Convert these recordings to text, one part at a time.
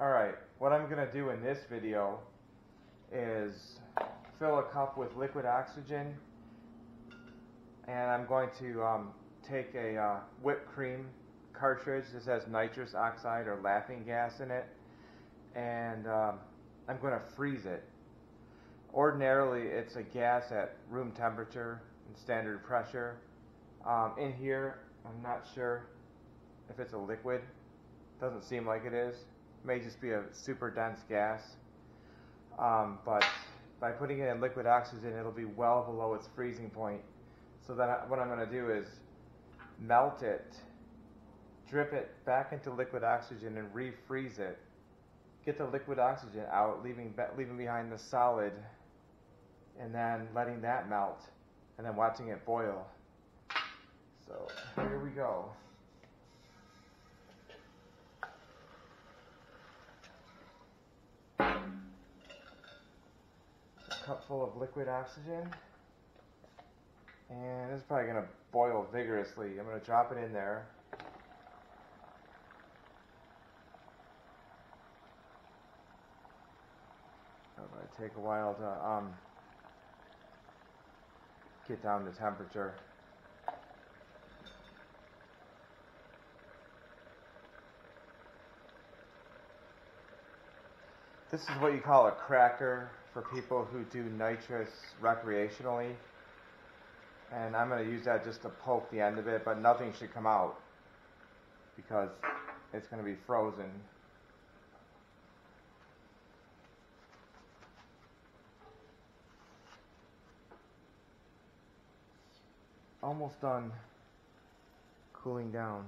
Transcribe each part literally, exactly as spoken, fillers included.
Alright, what I'm going to do in this video is fill a cup with liquid oxygen, and I'm going to um, take a uh, whipped cream cartridge. This has nitrous oxide or laughing gas in it, and um, I'm going to freeze it. Ordinarily it's a gas at room temperature and standard pressure. Um, in here I'm not sure if it's a liquid. Doesn't seem like it is. May just be a super dense gas, um, but by putting it in liquid oxygen, it'll be well below its freezing point. So then I, what I'm going to do is melt it, drip it back into liquid oxygen, and refreeze it. Get the liquid oxygen out, leaving leaving behind the solid, and then letting that melt, and then watching it boil. So here we go. Cup full of liquid oxygen, and this is probably going to boil vigorously. I'm going to drop it in there, that might take a while to um, get down to temperature. This is what you call a cracker for people who do nitrous recreationally, and I'm going to use that just to poke the end of it, but nothing should come out because it's going to be frozen. Almost done cooling down.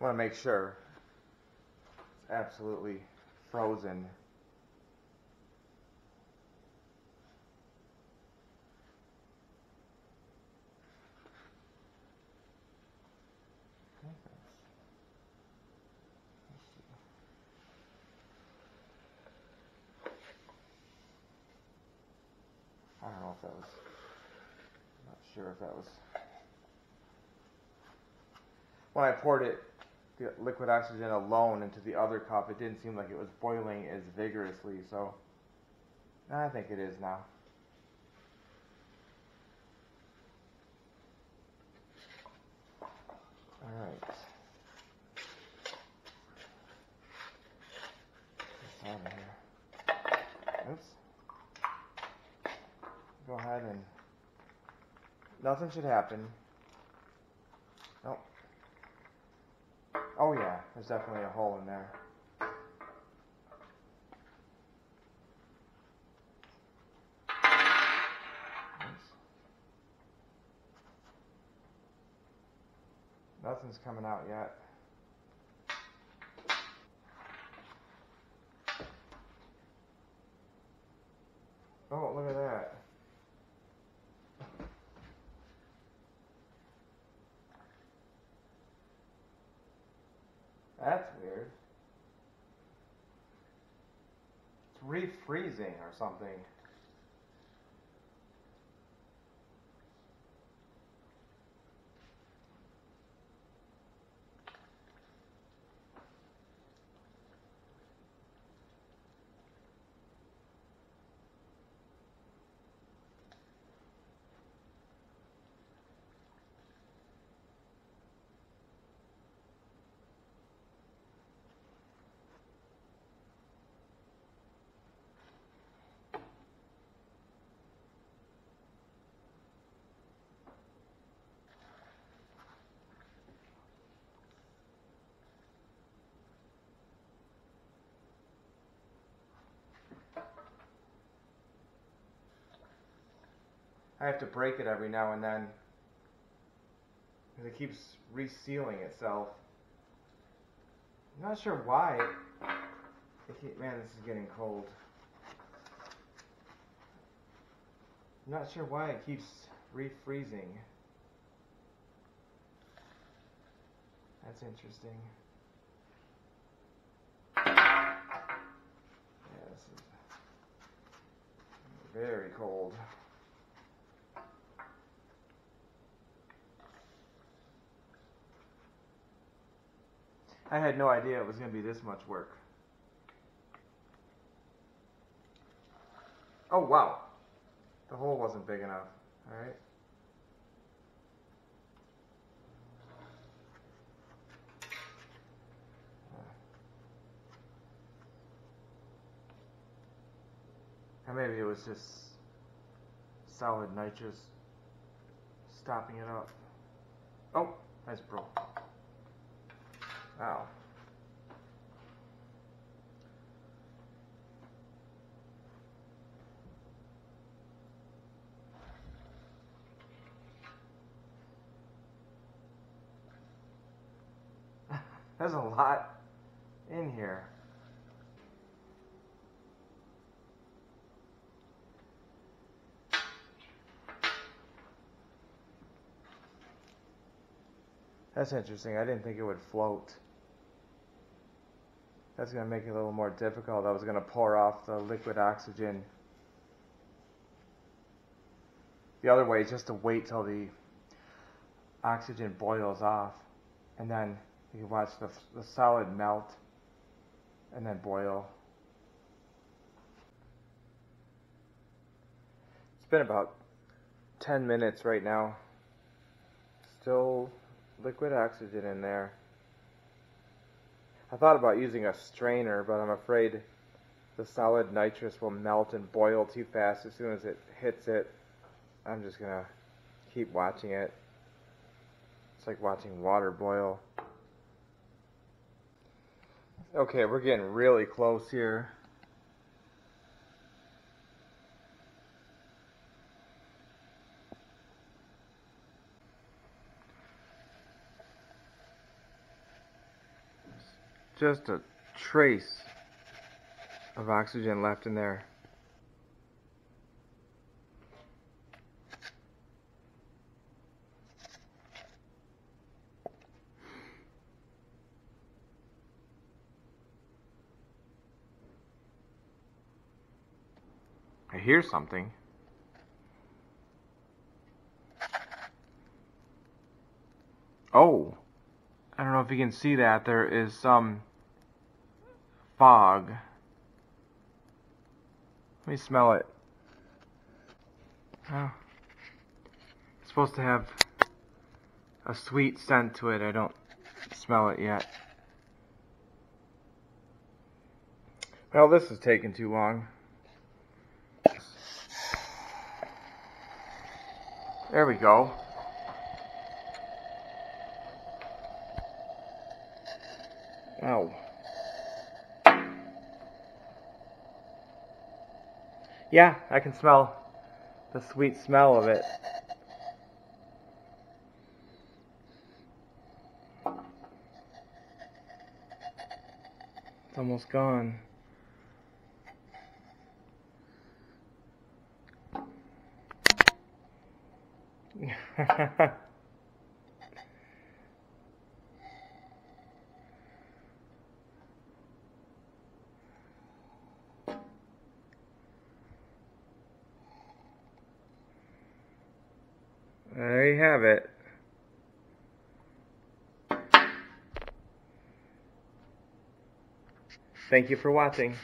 Want to make sure it's absolutely frozen. I don't know if that was, I'm not sure if that was, when I poured it, the liquid oxygen alone into the other cup, it didn't seem like it was boiling as vigorously, so I think it is now. Alright. Get this out of here. Oops. Go ahead and nothing should happen. Nope. Oh yeah, there's definitely a hole in there. Nice. Nothing's coming out yet. Oh, look at that. That's weird. It's refreezing or something. I have to break it every now and then because it keeps resealing itself. I'm not sure why. Man, this is getting cold. I'm not sure why it keeps refreezing. That's interesting. Yeah, this is very cold. I had no idea it was going to be this much work. Oh, wow. The hole wasn't big enough. All right. Or maybe it was just solid nitrous stopping it up. Oh, nice broke. Wow. There's a lot in here. That's interesting. I didn't think it would float. That's going to make it a little more difficult. I was going to pour off the liquid oxygen. The other way is just to wait till the oxygen boils off, and then you can watch the, the solid melt and then boil. It's been about ten minutes right now. Still liquid oxygen in there. I thought about using a strainer, but I'm afraid the solid nitrous will melt and boil too fast as soon as it hits it. I'm just gonna keep watching it. It's like watching water boil. Okay, we're getting really close here. Just a trace of oxygen left in there. I hear something. Oh, I don't know if you can see that. There is some fog. Let me smell it. Oh. It's supposed to have a sweet scent to it. I don't smell it yet. Well, this is taking too long. There we go. Ow. Yeah, I can smell the sweet smell of it. It's almost gone. There you have it. Thank you for watching.